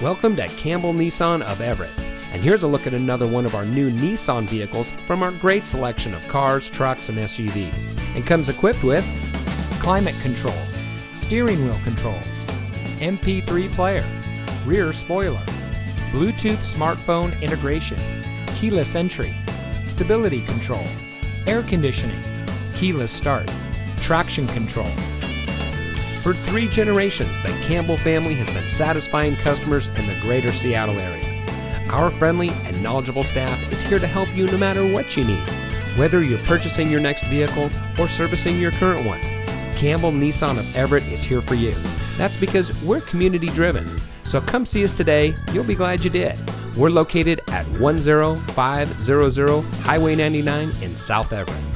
Welcome to Campbell Nissan of Everett, and here's a look at another one of our new Nissan vehicles from our great selection of cars, trucks, and SUVs. And comes equipped with climate control, steering wheel controls, MP3 player, rear spoiler, Bluetooth smartphone integration, keyless entry, stability control, air conditioning, keyless start, traction control. For 3 generations, the Campbell family has been satisfying customers in the greater Seattle area. Our friendly and knowledgeable staff is here to help you no matter what you need, whether you're purchasing your next vehicle or servicing your current one. Campbell Nissan of Everett is here for you. That's because we're community driven. So come see us today. You'll be glad you did. We're located at 10500 Highway 99 in South Everett.